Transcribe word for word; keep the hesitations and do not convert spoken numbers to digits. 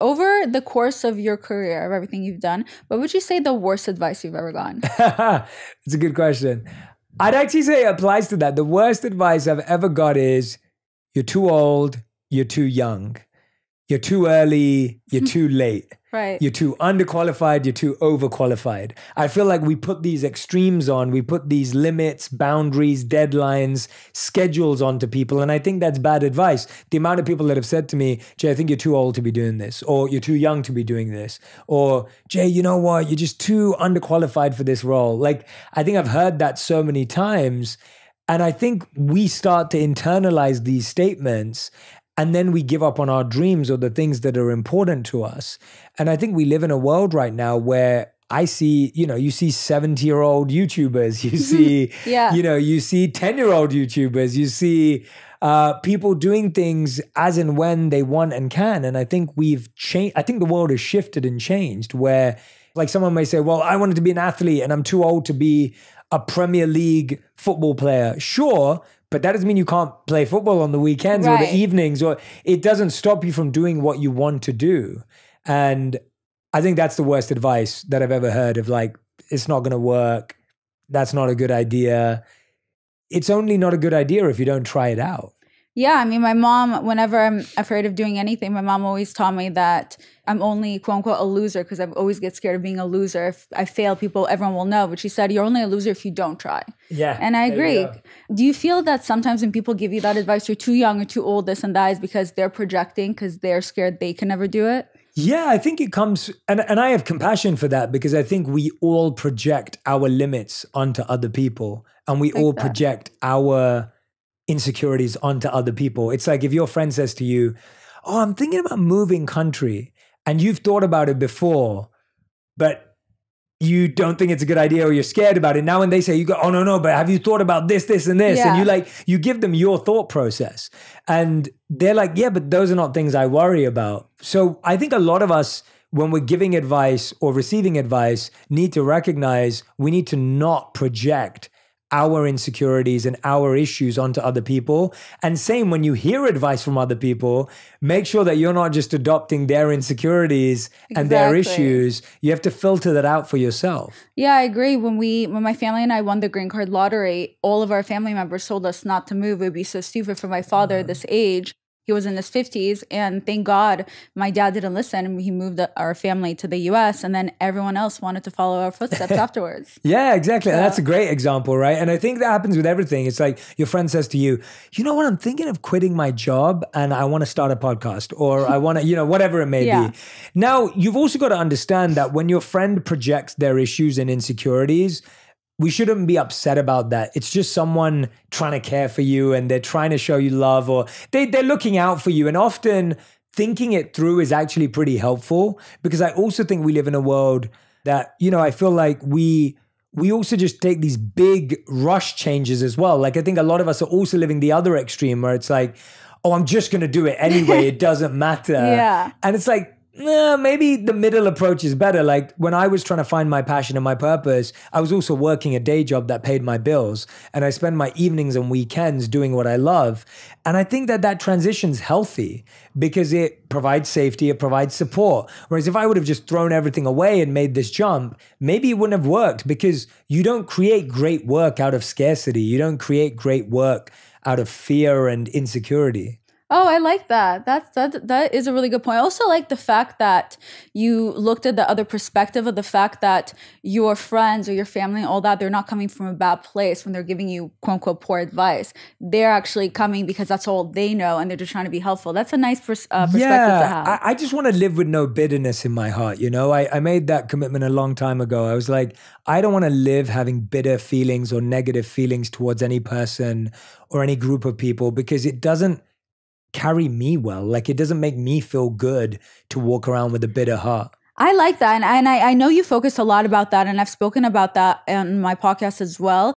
over the course of your career, of everything you've done, what would you say the worst advice you've ever gotten? It's a good question. I'd actually say it applies to that. The worst advice I've ever got is, you're too old, you're too young, you're too early, you're too late. Right. You're too underqualified, you're too overqualified. I feel like we put these extremes on, we put these limits, boundaries, deadlines, schedules onto people, and I think that's bad advice. The amount of people that have said to me, Jay, I think you're too old to be doing this, or you're too young to be doing this, or Jay, you know what, you're just too underqualified for this role. Like, I think I've heard that so many times, and I think we start to internalize these statements, and then we give up on our dreams or the things that are important to us. And I think we live in a world right now where I see, you know, you see seventy-year-old YouTubers, you see, yeah. you know, you see ten-year-old YouTubers, you see uh, people doing things as and when they want and can. And I think we've changed, I think the world has shifted and changed where like someone may say, well, I wanted to be an athlete and I'm too old to be a Premier League football player. Sure, but that doesn't mean you can't play football on the weekends right. or the evenings, or it doesn't stop you from doing what you want to do. And I think that's the worst advice that I've ever heard of like, it's not going to work. That's not a good idea. It's only not a good idea if you don't try it out. Yeah, I mean, my mom, whenever I'm afraid of doing anything, my mom always taught me that I'm only, quote unquote, a loser because I always get scared of being a loser. If I fail, people, everyone will know. But she said, you're only a loser if you don't try. Yeah. And I agree. You Do you feel that sometimes when people give you that advice, you're too young or too old, this and that, is because they're projecting because they're scared they can never do it? Yeah, I think it comes, and, and I have compassion for that because I think we all project our limits onto other people and we like all that. project our insecurities onto other people. It's like if your friend says to you, oh, I'm thinking about moving country, and you've thought about it before, but you don't think it's a good idea or you're scared about it. Now when they say, you go, oh, no, no, but have you thought about this, this, and this? Yeah. And you like, you give them your thought process. And they're like, yeah, but those are not things I worry about. So I think a lot of us, when we're giving advice or receiving advice, need to recognize we need to not project our insecurities and our issues onto other people. And same when you hear advice from other people, make sure that you're not just adopting their insecurities and exactly. their issues. You have to filter that out for yourself. Yeah, I agree. When we, when my family and I won the green card lottery, all of our family members told us not to move. It would be so stupid for my father mm-hmm. at this age. He was in his fifties, and thank God my dad didn't listen and he moved our family to the U S, and then everyone else wanted to follow our footsteps afterwards. Yeah, exactly. So. And that's a great example, right? And I think that happens with everything. It's like your friend says to you, you know what, I'm thinking of quitting my job and I want to start a podcast, or I want to, you know, whatever it may yeah. be. Now, you've also got to understand that when your friend projects their issues and insecurities, we shouldn't be upset about that. It's just someone trying to care for you and they're trying to show you love, or they, they're looking out for you. And often thinking it through is actually pretty helpful, because I also think we live in a world that, you know, I feel like we... we also just take these big rush changes as well. Like I think a lot of us are also living the other extreme where it's like, oh, I'm just going to do it anyway. It doesn't matter. Yeah. And it's like, nah, maybe the middle approach is better. Like when I was trying to find my passion and my purpose, I was also working a day job that paid my bills, and I spend my evenings and weekends doing what I love. And I think that that transition's healthy because it provides safety, it provides support. Whereas if I would have just thrown everything away and made this jump, maybe it wouldn't have worked, because you don't create great work out of scarcity. You don't create great work out of fear and insecurity. Oh, I like that. That's, that. That is a really good point. I also like the fact that you looked at the other perspective of the fact that your friends or your family, all that, they're not coming from a bad place when they're giving you quote unquote poor advice. They're actually coming because that's all they know and they're just trying to be helpful. That's a nice pers uh, perspective yeah, to have. I, I just want to live with no bitterness in my heart. You know, I, I made that commitment a long time ago. I was like, I don't want to live having bitter feelings or negative feelings towards any person or any group of people, because it doesn't carry me well. Like it doesn't make me feel good to walk around with a bitter heart. I like that. And, and I, I know you focus a lot about that, and I've spoken about that on my podcast as well.